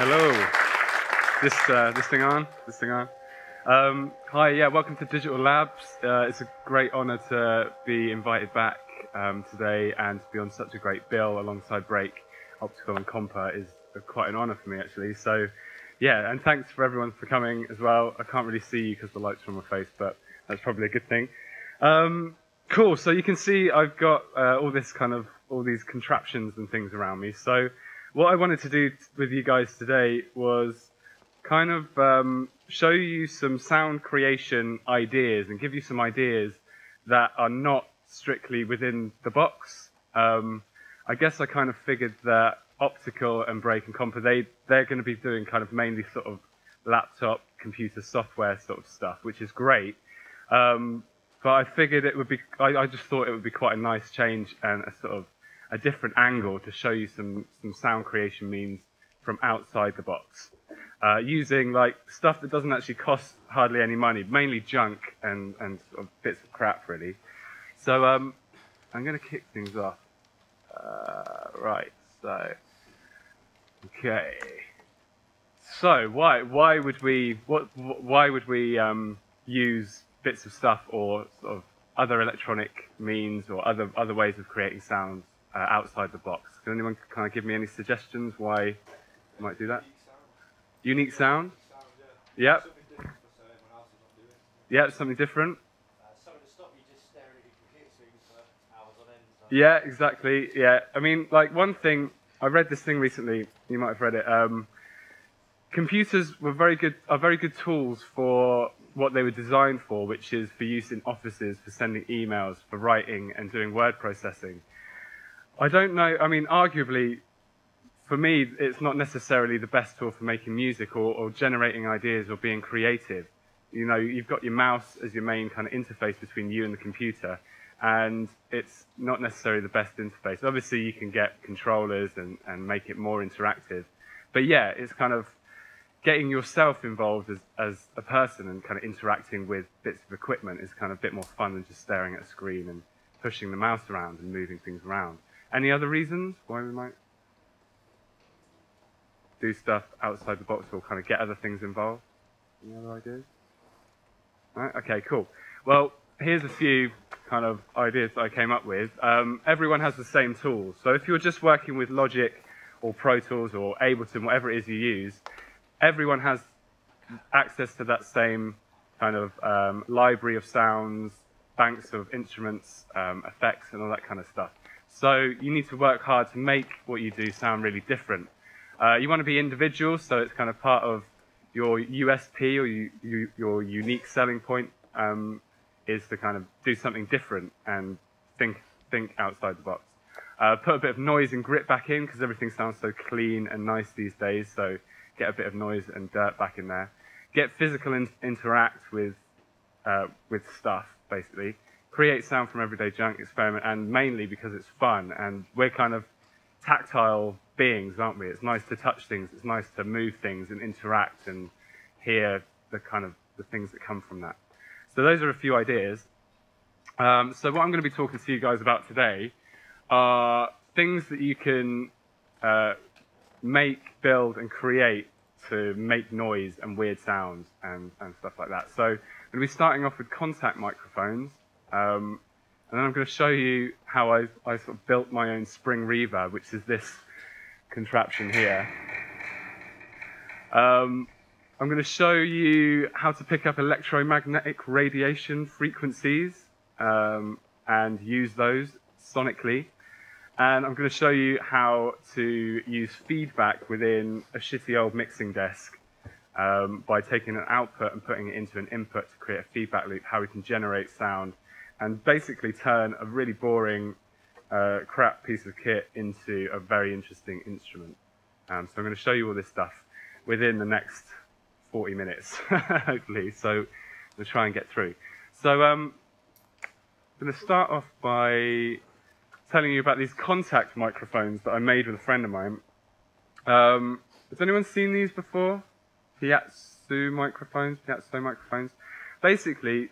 Hello. This thing on? Hi, yeah, welcome to Digital Labs. It's a great honor to be invited back today and to be on such a great bill alongside Break, Optical and Compa is quite an honor for me, actually. So, yeah, and thanks for everyone for coming as well. I can't really see you because the light's from my face, but that's probably a good thing. Cool, so you can see I've got all these contraptions and things around me. So what I wanted to do with you guys today was kind of show you some sound creation ideas and give you some ideas that are not strictly within the box. I guess I kind of figured that Optical and Break and Compa, they're going to be doing kind of mainly sort of laptop, computer software sort of stuff, which is great. But I figured it would be, I just thought it would be quite a nice change and a sort of a different angle to show you some sound creation means from outside the box. Using like stuff that doesn't actually cost hardly any money, mainly junk and sort of bits of crap really. So I'm going to kick things off. Right, so, okay. So why would we use bits of stuff or sort of other electronic means or other ways of creating sounds outside the box? Can anyone kind of give me any suggestions why you might do that? Unique sound? Unique sound, yeah. Yep. Yeah, something different. Something to stop you just staring at your computer screen for hours on end. Yeah, exactly. Yeah, I mean, like one thing, I read this thing recently. You might have read it. Computers were very good tools for what they were designed for, which is for use in offices, for sending emails, for writing and doing word processing. I don't know, I mean, arguably, for me, it's not necessarily the best tool for making music or generating ideas or being creative. You know, you've got your mouse as your main kind of interface between you and the computer, and it's not necessarily the best interface. Obviously, you can get controllers and make it more interactive. But yeah, it's kind of getting yourself involved as a person and kind of interacting with bits of equipment is kind of a bit more fun than just staring at a screen and pushing the mouse around and moving things around. Any other reasons why we might do stuff outside the box or kind of get other things involved? Any other ideas? All right, okay, cool. Well, here's a few kind of ideas that I came up with. Everyone has the same tools. So if you're just working with Logic or Pro Tools or Ableton, whatever it is you use, everyone has access to that same kind of library of sounds, banks of instruments, effects, and all that kind of stuff. So you need to work hard to make what you do sound really different. You want to be individual, so it's kind of part of your USP or your unique selling point is to kind of do something different and think outside the box. Put a bit of noise and grit back in because everything sounds so clean and nice these days, so get a bit of noise and dirt back in there. Get physical and interact with stuff, basically. Create sound from everyday junk, experiment, and mainly because it's fun. And we're kind of tactile beings, aren't we? It's nice to touch things. It's nice to move things and interact and hear the kind of the things that come from that. So those are a few ideas. So what I'm going to be talking to you guys about today are things that you can make, build, and create to make noise and weird sounds and stuff like that. So I'm going to be starting off with contact microphones, and then I'm going to show you how I sort of built my own spring reverb, which is this contraption here. I'm going to show you how to pick up electromagnetic radiation frequencies and use those sonically. And I'm going to show you how to use feedback within a shitty old mixing desk by taking an output and putting it into an input to create a feedback loop, how we can generate sound and basically turn a really boring crap piece of kit into a very interesting instrument. So I'm going to show you all this stuff within the next 40 minutes, hopefully. So we'll try and get through. So I'm going to start off by telling you about these contact microphones that I made with a friend of mine. Has anyone seen these before? Piazzo microphones. Basically,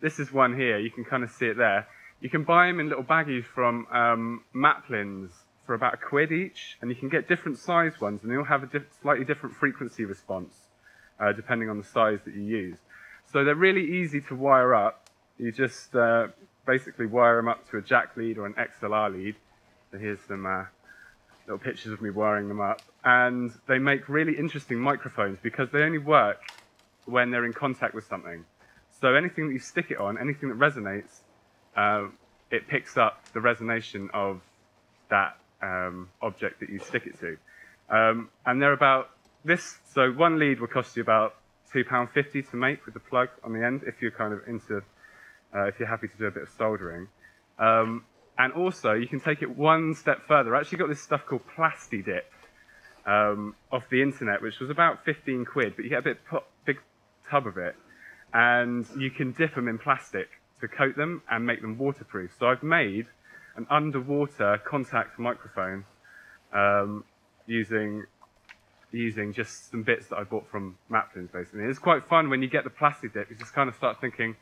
this is one here. You can kind of see it there. You can buy them in little baggies from Maplin's for about £1 each, and you can get different size ones, and they all have a slightly different frequency response depending on the size that you use. So they're really easy to wire up. You just basically wire them up to a jack lead or an XLR lead. So here's some little pictures of me wiring them up. And they make really interesting microphones because they only work when they're in contact with something. So anything that you stick it on, anything that resonates, it picks up the resonation of that object that you stick it to. And they're about this. So one lead will cost you about £2.50 to make with the plug on the end, if you're kind of into, if you're happy to do a bit of soldering. And also, you can take it one step further. I actually got this stuff called PlastiDip off the internet, which was about £15, but you get a big tub of it. And you can dip them in plastic to coat them and make them waterproof. So I've made an underwater contact microphone using just some bits that I bought from Maplin's, basically. It's quite fun when you get the PlastiDip. You just kind of start thinking,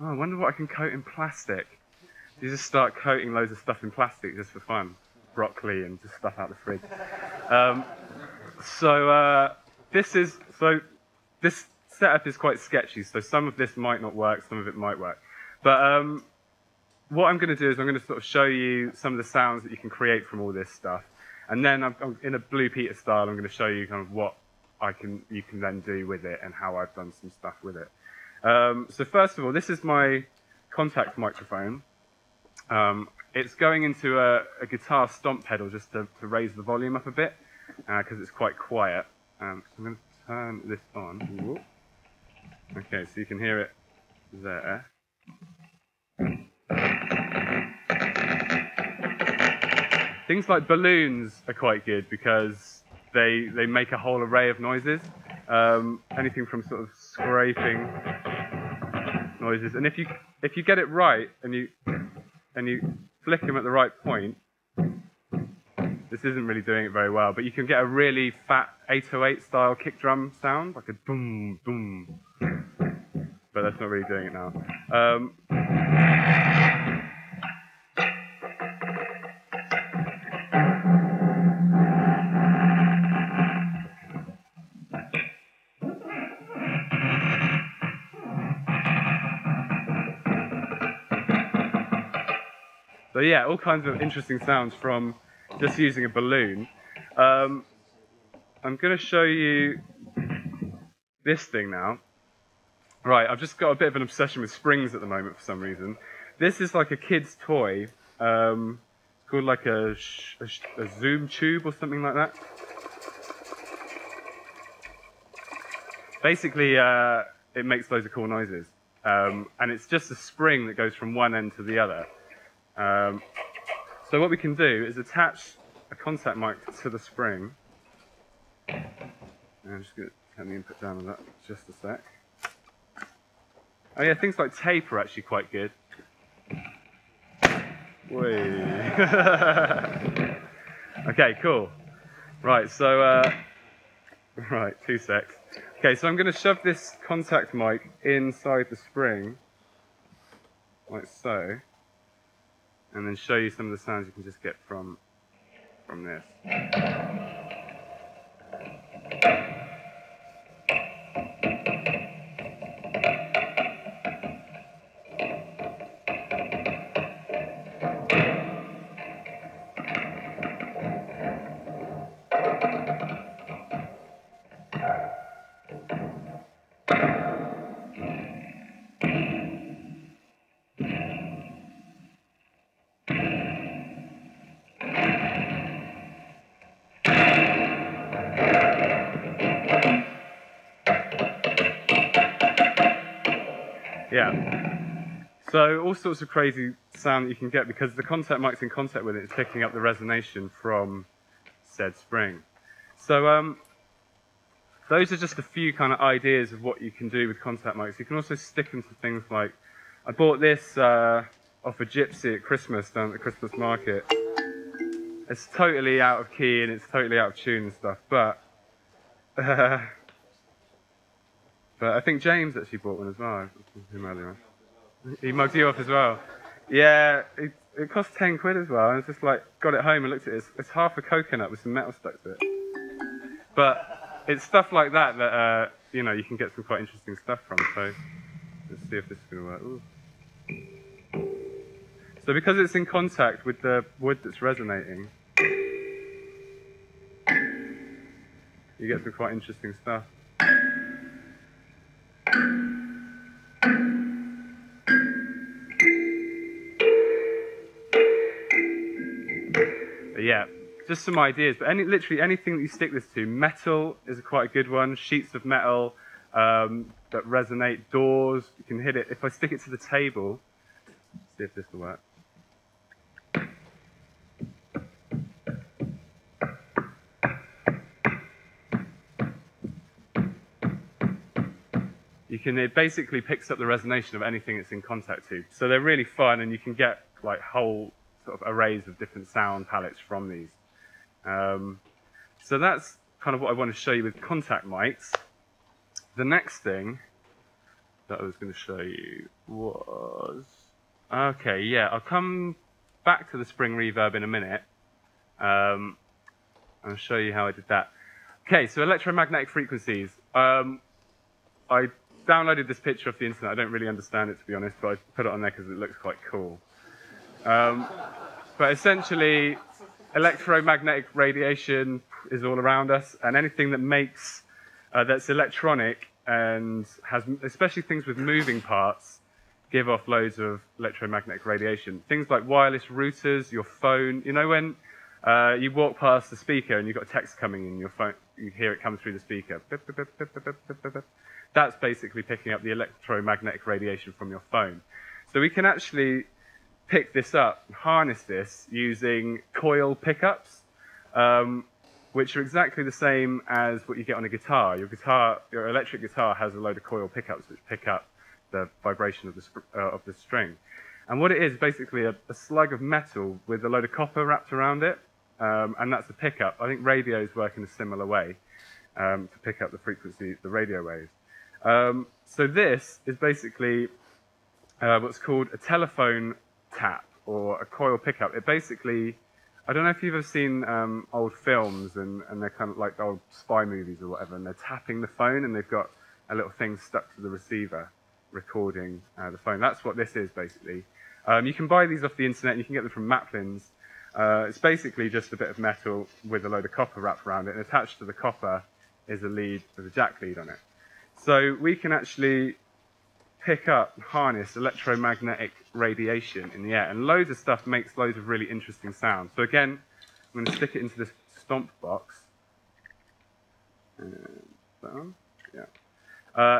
oh, I wonder what I can coat in plastic. You just start coating loads of stuff in plastic just for fun. Broccoli and just stuff out the fridge. This setup is quite sketchy, so some of this might not work, some of it might work. But what I'm going to do is I'm going to sort of show you some of the sounds that you can create from all this stuff. And then I'm in a Blue Peter style, I'm going to show you kind of what you can then do with it and how I've done some stuff with it. So first of all, this is my contact microphone. It's going into a guitar stomp pedal just to raise the volume up a bit, because it's quite quiet. I'm going to turn this on. Okay, so you can hear it there. Things like balloons are quite good because they make a whole array of noises. Anything from sort of scraping noises. And if you get it right and you flick them at the right point, this isn't really doing it very well, but you can get a really fat 808 style kick drum sound, like a boom, boom. But that's not really doing it now. So yeah, all kinds of interesting sounds from just using a balloon. I'm going to show you this thing now. Right, I've just got a bit of an obsession with springs at the moment for some reason. This is like a kid's toy. It's called like a Zoom Tube or something like that. Basically, it makes loads of cool noises. And it's just a spring that goes from one end to the other. So what we can do is attach a contact mic to the spring. And I'm just going to turn the input down on that just a sec. Oh yeah, things like tape are actually quite good. Okay, cool. Right, so right, 2 secs. Okay, so I'm going to shove this contact mic inside the spring, like so. And then show you some of the sounds you can just get from this. So all sorts of crazy sound that you can get because the contact mic's in contact with it, it's picking up the resonation from said spring. So those are just a few kind of ideas of what you can do with contact mics. You can also stick them to things like, I bought this off a gypsy at Christmas down at the Christmas market. It's totally out of key and it's totally out of tune and stuff, but I think James actually bought one as well. He mugged you off as well. Yeah, It cost 10 quid as well. I was just like, got it home and looked at it. It's half a coconut with some metal stuck to it. But it's stuff like that that, you know, you can get some quite interesting stuff from. So let's see if this is going to work. Ooh. So because it's in contact with the wood that's resonating, you get some quite interesting stuff. But yeah, just some ideas. But literally anything that you stick this to. Metal is quite a good one. Sheets of metal that resonate. Doors, you can hit it. If I stick it to the table, see if this will work. It basically picks up the resonation of anything it's in contact to. So they're really fun, and you can get like whole sort of arrays of different sound palettes from these. So that's kind of what I want to show you with contact mics. The next thing that I was going to show you was... Okay, yeah, I'll come back to the spring reverb in a minute. I'll show you how I did that. Okay, so electromagnetic frequencies. I downloaded this picture off the internet. I don't really understand it, to be honest, but I put it on there because it looks quite cool. But essentially, electromagnetic radiation is all around us, and anything that makes, that's electronic and has, especially things with moving parts, give off loads of electromagnetic radiation. Things like wireless routers, your phone. You know when you walk past the speaker and you've got a text coming in your phone, you hear it come through the speaker. Bip, bip, bip, bip, bip, bip, bip, bip. That's basically picking up the electromagnetic radiation from your phone. So we can actually pick this up, harness this, using coil pickups, which are exactly the same as what you get on a guitar. Your electric guitar has a load of coil pickups which pick up the vibration of the string. And what it is basically a slug of metal with a load of copper wrapped around it, and that's a pickup. I think radios work in a similar way to pick up the frequency, the radio waves. So this is basically what's called a telephone tap or a coil pickup. It basically, I don't know if you've ever seen old films and they're kind of like old spy movies or whatever, and they're tapping the phone and they've got a little thing stuck to the receiver recording the phone. That's what this is basically. You can buy these off the internet and you can get them from Maplin's. It's basically just a bit of metal with a load of copper wrapped around it, and attached to the copper is a lead with a jack lead on it. So we can actually pick up, harness electromagnetic radiation in the air, and loads of stuff makes loads of really interesting sounds. So again, I'm going to stick it into this stomp box. And that one, yeah.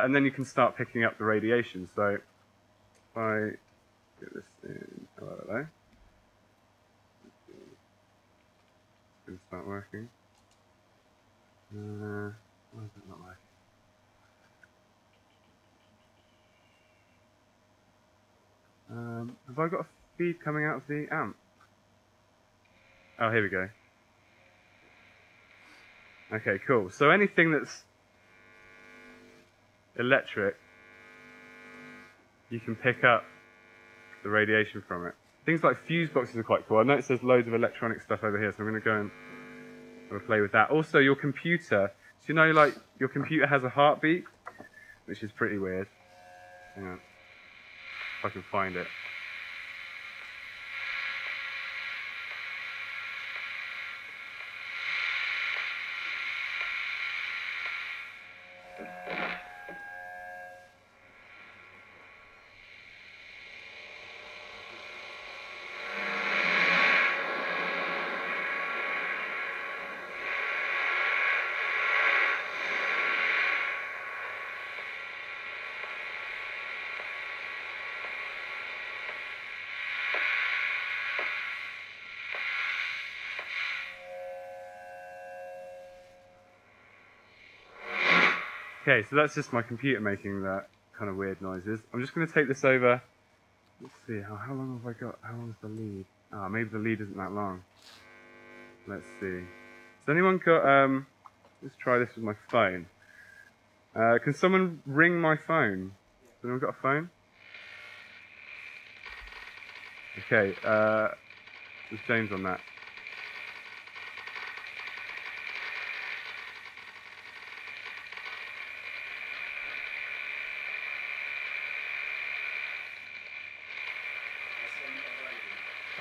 And then you can start picking up the radiation. So if I get this in, hello, hello. It's going to start working. Why is it not working? Have I got a feed coming out of the amp? Oh, here we go. Okay, cool. So anything that's electric, you can pick up the radiation from it. Things like fuse boxes are quite cool. I noticed there's loads of electronic stuff over here, so I'm going to go and have a play with that. Also, your computer. So you know, like, your computer has a heartbeat, which is pretty weird. Hang on. If I can find it. Okay, so that's just my computer making that kind of weird noises. I'm just going to take this over. Let's see, how long have I got? How long is the lead? Ah, oh, maybe the lead isn't that long. Let's see. Has anyone got, let's try this with my phone. Can someone ring my phone? Has anyone got a phone? Okay, there's James on that.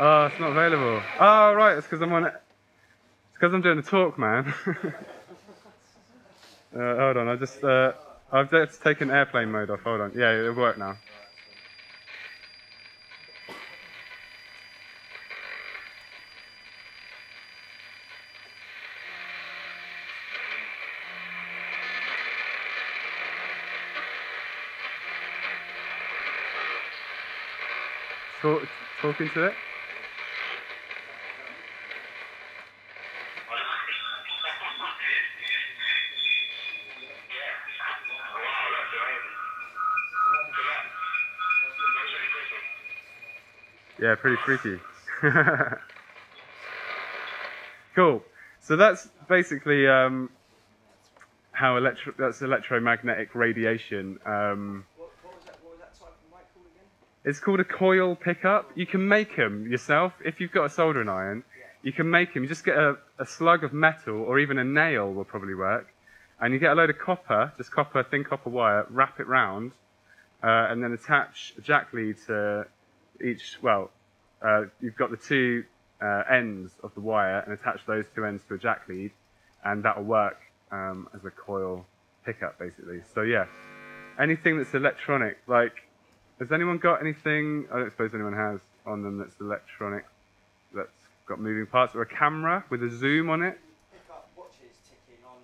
Oh, it's not available. Oh, right, it's because I'm on it. It's because I'm doing a talk, man. Hold on, I've just taken airplane mode off. Hold on, yeah, it'll work now. Talking to it. Yeah, pretty freaky. Cool. So that's basically how electromagnetic radiation. What was that type of mic called again? It's called a coil pickup. You can make them yourself if you've got a soldering iron. Yeah. You can make them. You just get a slug of metal, or even a nail will probably work, and you get a load of copper, just copper, thin copper wire, wrap it round, and then attach a jack lead to each, you've got the two ends of the wire, and attach those two ends to a jack lead, and that'll work as a coil pickup, basically. So yeah, anything that's electronic, like, has anyone got anything, I don't suppose anyone has on them that's electronic, that's got moving parts, or a camera with a zoom on it? You pick up watches ticking on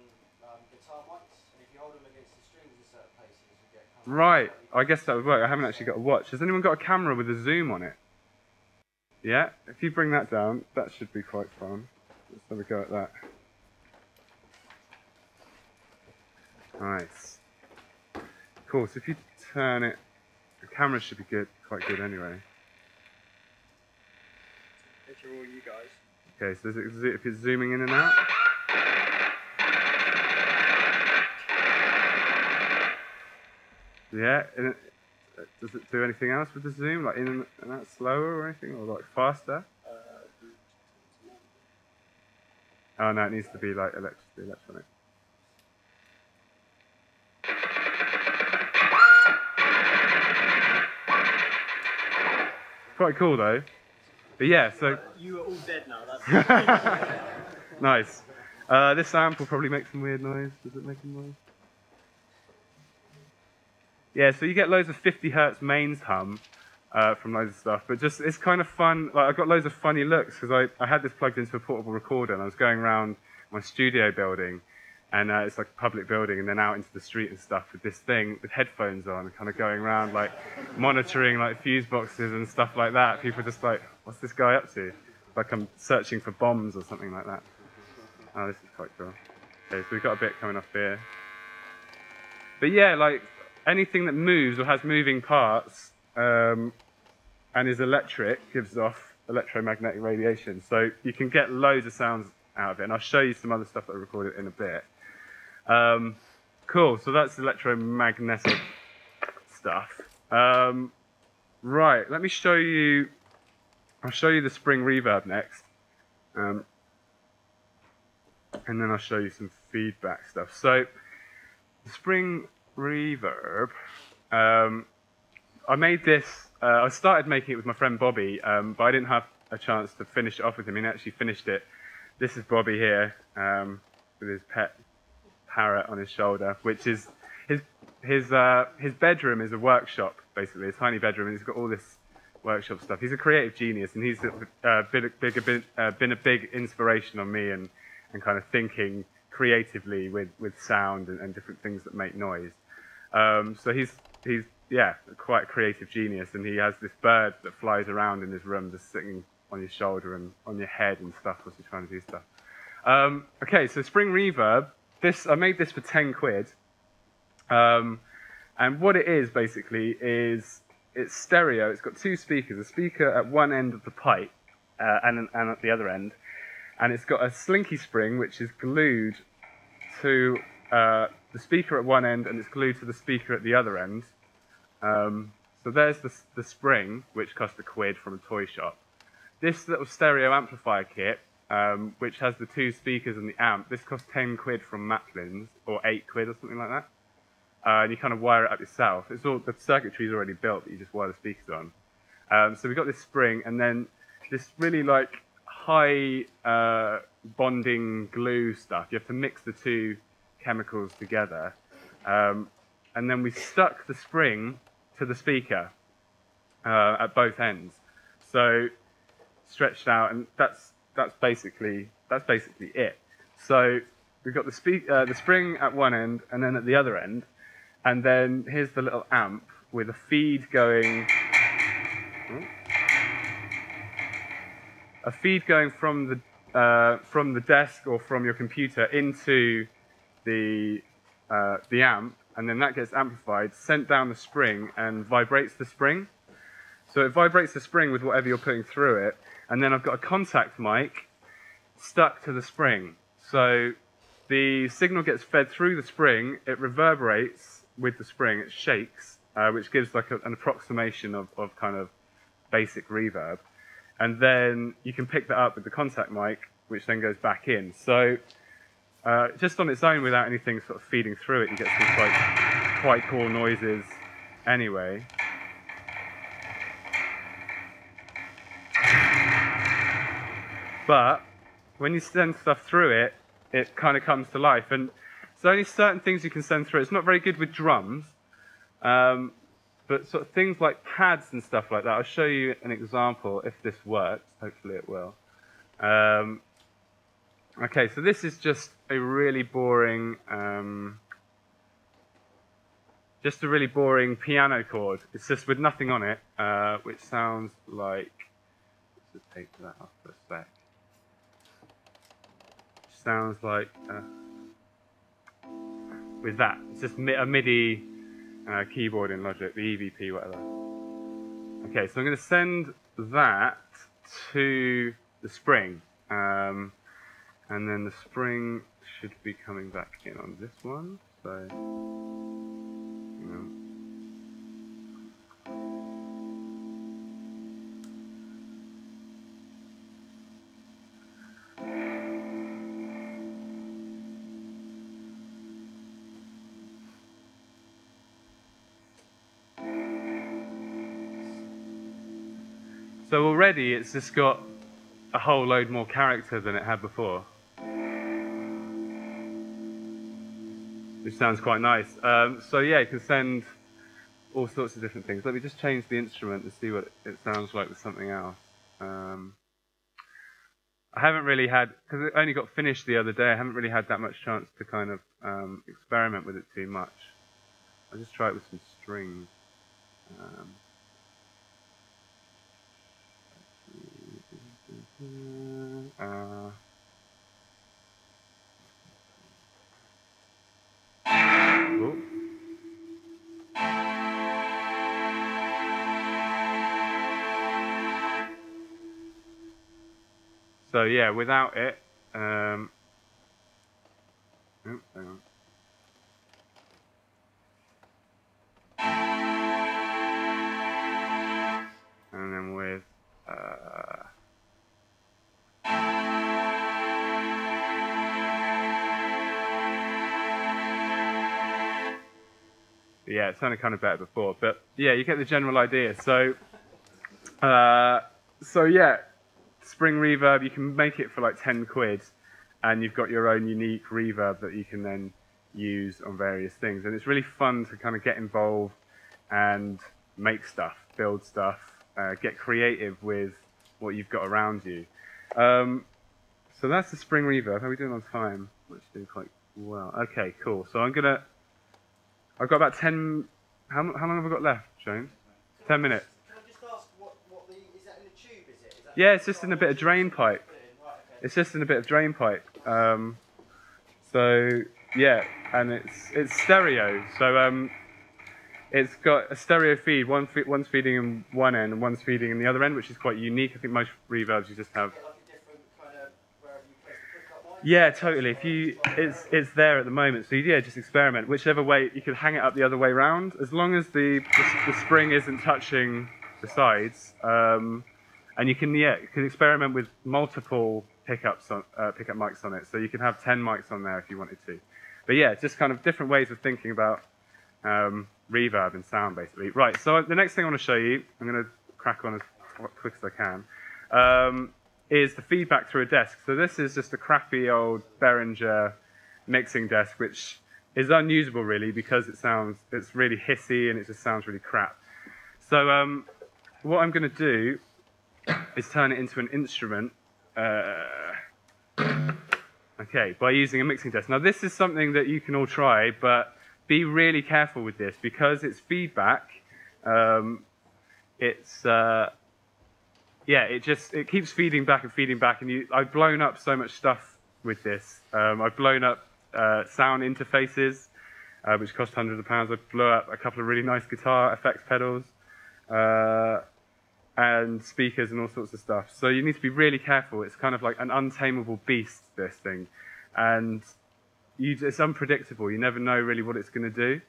guitar mics, and if you hold them against the strings in certain places, you get a camera. Right. I guess that would work. I haven't actually got a watch. Has anyone got a camera with a zoom on it? Yeah? If you bring that down, that should be quite fun. Let's have a go at that. Nice. Cool, so if you turn it, the camera should be good, quite good anyway. These are all you guys. Okay, so if it's zooming in and out. Yeah, and does it do anything else with the zoom, like in and out slower or anything, or like faster? Oh no, it needs to be like electronic. Quite cool though. But yeah, so... You are all dead now, that's... Nice. This amp will probably make some weird noise. Does it make some noise? Yeah, so you get loads of 50 hertz mains hum from loads of stuff, but just, it's kind of fun. Like, I got loads of funny looks because I had this plugged into a portable recorder, and I was going around my studio building, and it's like a public building, and then out into the street and stuff with this thing with headphones on, kind of going around like monitoring like fuse boxes and stuff like that. People are just like, what's this guy up to? Like I'm searching for bombs or something like that. Oh, this is quite cool. Okay, so we've got a bit coming up here. But yeah, like, anything that moves or has moving parts and is electric gives off electromagnetic radiation. So you can get loads of sounds out of it. And I'll show you some other stuff that I recorded in a bit. Cool, so that's electromagnetic stuff. Right, let me show you, I'll show you the spring reverb next. And then I'll show you some feedback stuff. So the spring reverb. I made this, I started making it with my friend Bobby, but I didn't have a chance to finish it off with him. He actually finished it. This is Bobby here, with his pet parrot on his shoulder, which is his bedroom is a workshop, basically, a tiny bedroom, and he's got all this workshop stuff. He's a creative genius, and he's been a big inspiration on me, and kind of thinking creatively with sound and different things that make noise. So he's yeah, quite a creative genius, and he has this bird that flies around in his room, just sitting on your shoulder and on your head and stuff whilst you're trying to do stuff. Okay, so spring reverb. This, I made this for 10 quid, and what it is basically is it's stereo. It's got two speakers, a speaker at one end of the pipe and at the other end, and it's got a slinky spring which is glued to the speaker at one end, and it's glued to the speaker at the other end. So there's the spring, which cost £1 from a toy shop. This little stereo amplifier kit, which has the two speakers and the amp, this cost £10 from Maplin's, or £8 or something like that. And you kind of wire it up yourself. It's all, the circuitry's already built, but you just wire the speakers on. So we got this spring, and then this really like high bonding glue stuff. You have to mix the two chemicals together. And then we stuck the spring to the speaker at both ends, so stretched out, and that's basically it. So we've got the spring at one end, and then at the other end, and then here's the little amp with a feed going from the desk or from your computer into the amp. And then that gets amplified, sent down the spring, and vibrates the spring. So it vibrates the spring with whatever you're putting through it. And then I've got a contact mic stuck to the spring. So the signal gets fed through the spring, it reverberates with the spring, it shakes, which gives like an approximation of kind of basic reverb. And then you can pick that up with the contact mic, which then goes back in. So just on its own, without anything sort of feeding through it, you get some quite cool noises anyway. But when you send stuff through it, it kind of comes to life. And there's only certain things you can send through. It's not very good with drums, but sort of things like pads and stuff like that. I'll show you an example if this works. Hopefully it will. Okay, so this is just a really boring, piano chord. It's just with nothing on it, which sounds like. Let's just take that off for a sec. Sounds like with that. It's just a MIDI keyboard in Logic, the EVP, whatever. Okay, so I'm going to send that to the spring. And then the spring should be coming back in on this one. So, So already it's just got a whole load more character than it had before, which sounds quite nice. So yeah, you can send all sorts of different things. Let me just change the instrument and see what it sounds like with something else. I haven't really had, because it only got finished the other day, I haven't really had that much chance to kind of experiment with it too much. I'll just try it with some strings. So yeah, without it, oh, hang on. And then with, yeah, it sounded kind of better before, but yeah, you get the general idea. So, yeah. Spring reverb, you can make it for like £10, and you've got your own unique reverb that you can then use on various things. And it's really fun to kind of get involved and make stuff, build stuff, get creative with what you've got around you. So that's the spring reverb. How are we doing on time? We're doing quite well. Okay, cool. So I'm gonna, I've got about 10. How long have I got left, Joan? 10 minutes. Yeah, it's just in a bit of drain pipe. It's just in a bit of drain pipe. So yeah, and it's stereo. So it's got a stereo feed. One's feeding in one end, and one's feeding in the other end, which is quite unique. I think most reverbs you just have. Yeah, totally. If you, it's there at the moment. So yeah, just experiment. Whichever way, you can hang it up the other way round, as long as the spring isn't touching the sides. And you can experiment with multiple pickups on, pickup mics on it. So you can have 10 mics on there if you wanted to. But yeah, just kind of different ways of thinking about reverb and sound, basically. Right. So the next thing I want to show you, I'm going to crack on as quick as I can. Is the feedback through a desk. So this is just a crappy old Behringer mixing desk, which is unusable really because it's really hissy and it just sounds really crap. So what I'm going to do is turn it into an instrument, okay, by using a mixing desk. Now this is something that you can all try, but be really careful with this because it's feedback. Yeah, it keeps feeding back, and I've blown up so much stuff with this. I've blown up sound interfaces, which cost hundreds of pounds. I blew up a couple of really nice guitar effects pedals, and speakers and all sorts of stuff. So you need to be really careful. It's kind of like an untamable beast, this thing, and it's unpredictable. You never know really what it's going to do.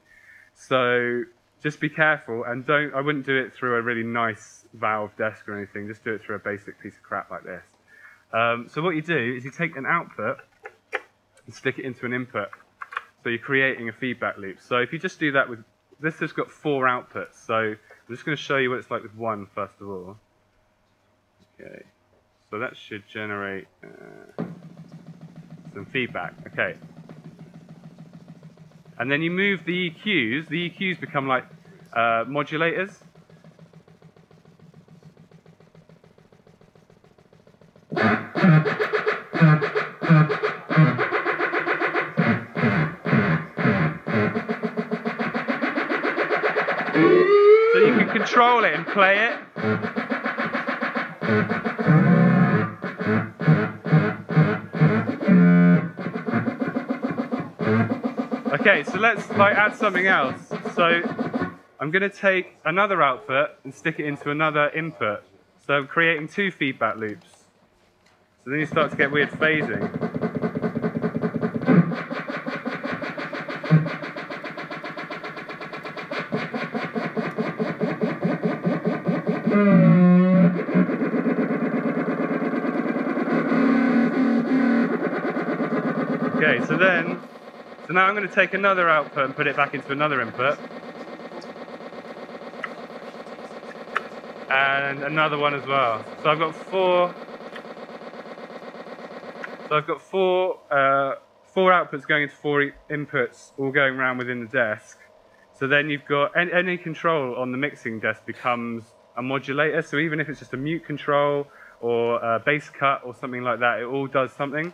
So just be careful, and I wouldn't do it through a really nice valve desk or anything. Just do it through a basic piece of crap like this. So what you do is you take an output and stick it into an input. So you're creating a feedback loop. So if you just do that with, this has got 4 outputs. So I'm just going to show you what it's like with one, first of all. Okay. So that should generate some feedback. Okay. And then you move the EQs. The EQs become like modulators. So you can control it and play it. Okay, so let's add something else. So I'm going to take another output and stick it into another input. So I'm creating 2 feedback loops. So then you start to get weird phasing. Okay, so then. So now I'm going to take another output and put it back into another input. And another one as well. So I've got 4. So I've got 4 outputs going into 4 inputs, all going around within the desk. So then you've got any control on the mixing desk becomes a modulator. So even if it's just a mute control or a bass cut or something like that, it all does something.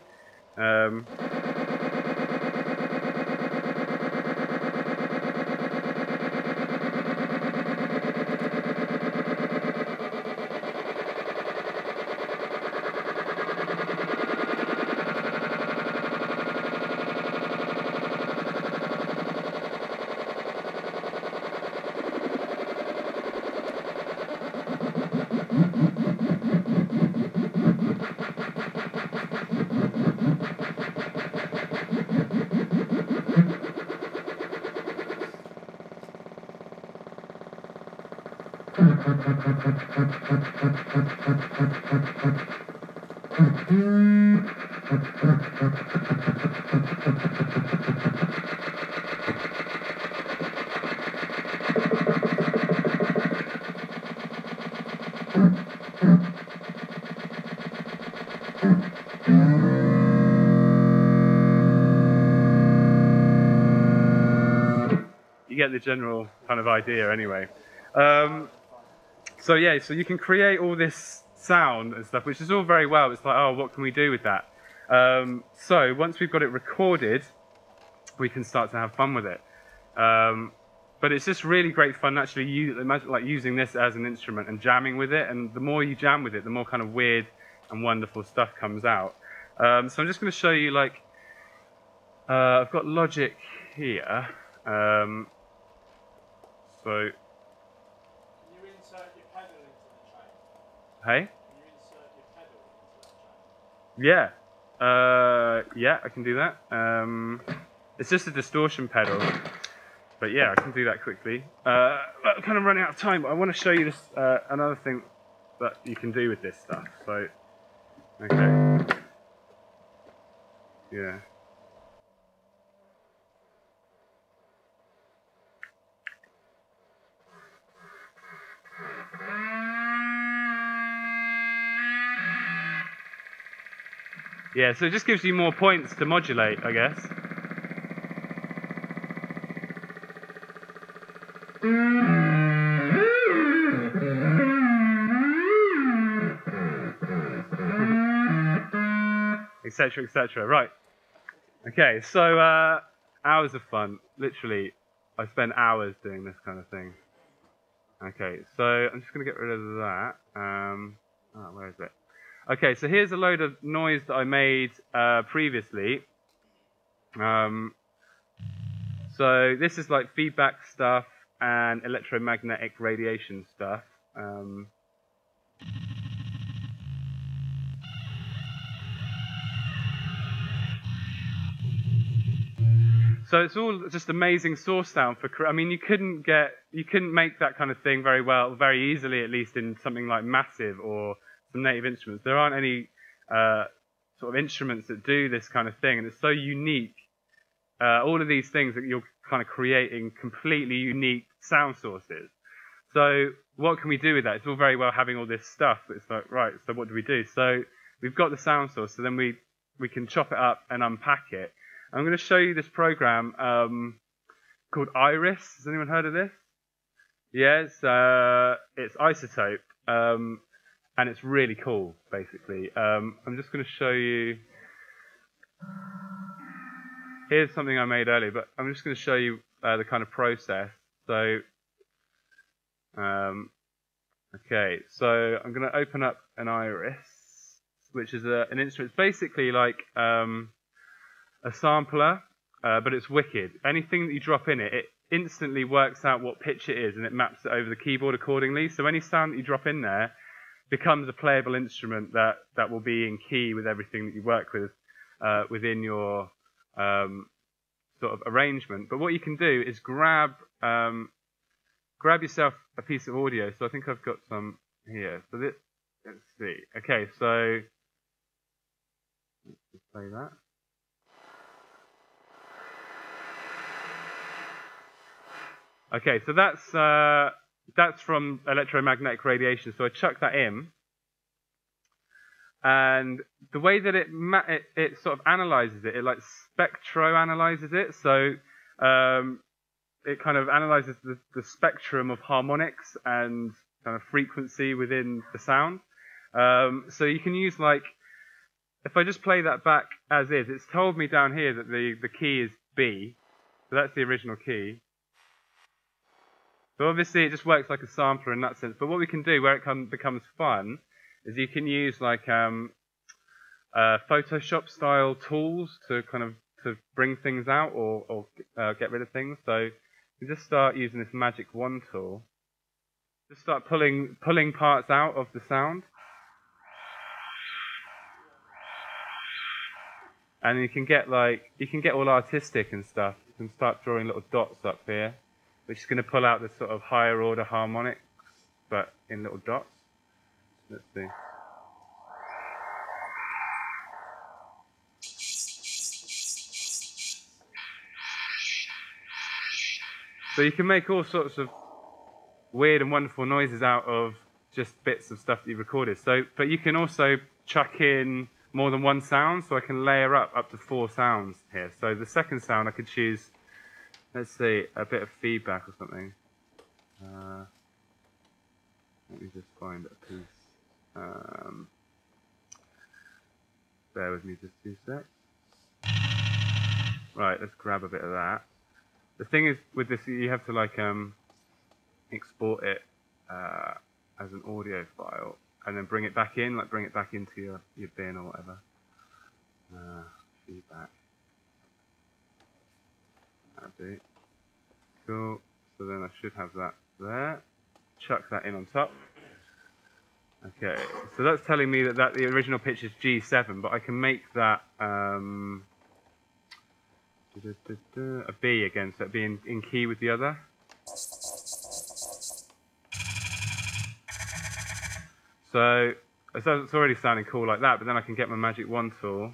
You get the general kind of idea anyway. So yeah, so you can create all this sound and stuff, which is all very well. It's like, oh, what can we do with that? So once we've got it recorded, we can start to have fun with it. But it's just really great fun actually using this as an instrument and jamming with it. And the more you jam with it, the more kind of weird and wonderful stuff comes out. So I'm just going to show you I've got Logic here. So. Hey? Can you insert your pedal into that track? Yeah. Yeah, I can do that. It's just a distortion pedal, but yeah, I can do that quickly. I'm kind of running out of time, but I want to show you this another thing that you can do with this stuff. So, okay, yeah. Yeah, so it just gives you more points to modulate, I guess. Etc, etc. Right. Okay, so hours of fun. Literally, I spend hours doing this kind of thing. Okay, so I'm just going to get rid of that. Oh, where is it? Okay, so here's a load of noise that I made previously. So this is like feedback stuff and electromagnetic radiation stuff. So it's all just amazing source sound for. I mean, you couldn't make that kind of thing very well, very easily, at least in something like Massive or some Native Instruments. There aren't any sort of instruments that do this kind of thing, and it's so unique. All of these things that you're kind of creating completely unique sound sources. So what can we do with that? It's all very well having all this stuff, but it's like, right, so what do we do? So we've got the sound source, so then we can chop it up and unpack it. I'm going to show you this program called Iris. Has anyone heard of this? Yeah, it's Isotope. And it's really cool, basically. I'm just going to show you. Here's something I made earlier, but I'm just going to show you the kind of process. So, okay, so I'm going to open up an Iris, which is an instrument. It's basically like a sampler, but it's wicked. Anything that you drop in it, it instantly works out what pitch it is, and it maps it over the keyboard accordingly. So any sound that you drop in there becomes a playable instrument that will be in key with everything that you work with within your sort of arrangement. But what you can do is grab yourself a piece of audio. So I think I've got some here. So this, let's see. Okay, so let's just play that. Okay, so that's from electromagnetic radiation, so I chuck that in, and the way that it sort of analyzes it, it like spectroanalyzes it, so it kind of analyzes the spectrum of harmonics and kind of frequency within the sound. So you can use, like, if I just play that back as is, it's told me down here that the key is B, so that's the original key. So obviously it just works like a sampler in that sense, but what we can do where it becomes fun is you can use like Photoshop style tools to kind of to bring things out or get rid of things. So you just start using this magic wand tool, just start pulling parts out of the sound, and you can get all artistic and stuff. You can start drawing little dots up here, which is going to pull out the sort of higher order harmonics, but in little dots. Let's see. So you can make all sorts of weird and wonderful noises out of just bits of stuff that you recorded. So, but you can also chuck in more than one sound, so I can layer up to 4 sounds here. So the second sound I could choose, let's see, a bit of feedback or something. Let me just find a piece. Bear with me just 2 secs. Right, let's grab a bit of that. The thing is with this, you have to like export it as an audio file and then bring it back in, like bring it back into your bin or whatever. Feedback. That'd be cool. So then I should have that there. Chuck that in on top. Okay, so that's telling me that, the original pitch is G7, but I can make that a B again, so it'd be in key with the other. So it's already sounding cool like that, but then I can get my Magic Wand tool,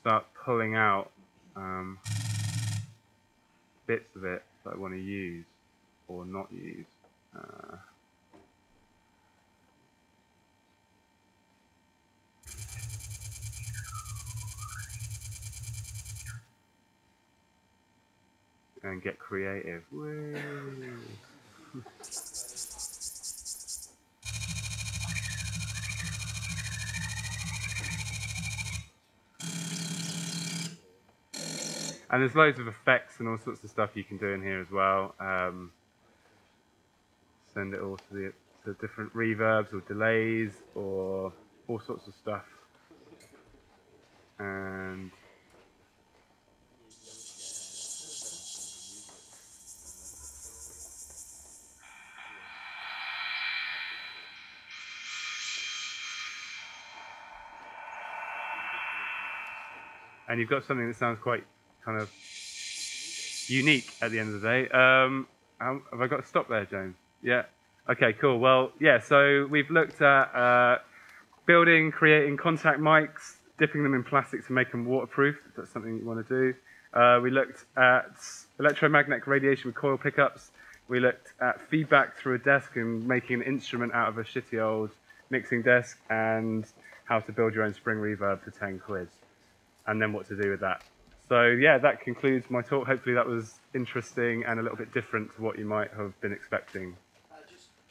start pulling out bits of it that I want to use or not use. And get creative. Woo. And there's loads of effects and all sorts of stuff you can do in here as well. Send it all to the different reverbs or delays or all sorts of stuff. And you've got something that sounds quite kind of unique at the end of the day. Have I got to stop there, James? Yeah. Okay, cool. Well, yeah, so we've looked at building, creating contact mics, dipping them in plastic to make them waterproof, if that's something you want to do. We looked at electromagnetic radiation with coil pickups. We looked at feedback through a desk and making an instrument out of a shitty old mixing desk, and how to build your own spring reverb for 10 quid. And then what to do with that. So yeah, that concludes my talk. Hopefully that was interesting and a little bit different to what you might have been expecting.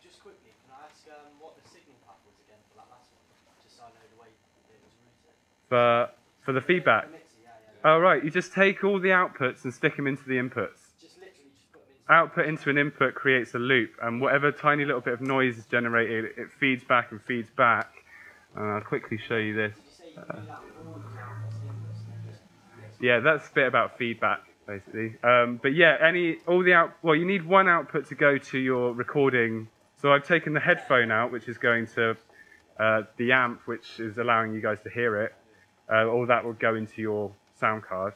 Just quickly, can I ask what the signal path was again for that last one? Just so I know the way it was routed. For the feedback? Yeah. Oh, right, you just take all the outputs and stick them into the inputs. Just literally just put them into output into an input creates a loop, and whatever tiny little bit of noise is generated, it feeds back and feeds back. I'll quickly show you this. Did you say you can do that with all the outputs? Yeah, that's a bit about feedback, basically. But yeah, well, you need one output to go to your recording. So I've taken the headphone out, which is going to the amp, which is allowing you guys to hear it. All that will go into your sound card.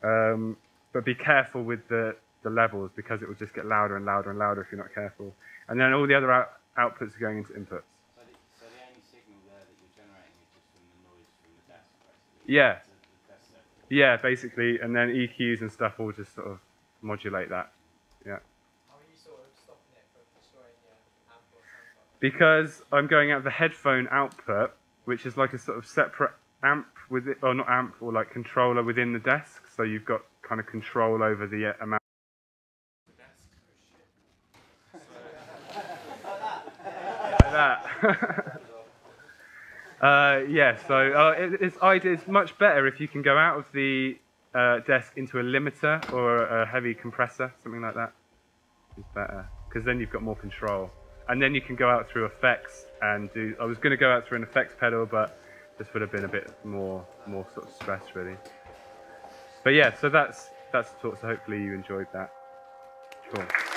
But be careful with the levels, because it will just get louder and louder and louder if you're not careful. And then all the other outputs are going into inputs. So the only signal there that you're generating is just from the noise from the desk, basically? Yeah. Yeah, basically, and then EQs and stuff will just sort of modulate that. Yeah. How are you sort of stopping it from destroying your amp or sound? Because I'm going out the headphone output, which is like a sort of separate amp with it, or not amp, or like controller within the desk. So you've got kind of control over the amount. The desk. Like that. Like that. Yeah, so it's much better if you can go out of the desk into a limiter or a heavy compressor, something like that. It's better, because then you've got more control. And then you can go out through effects and do... I was going to go out through an effects pedal, but this would have been a bit more sort of stress, really. But yeah, so that's the talk, so hopefully you enjoyed that. Cool.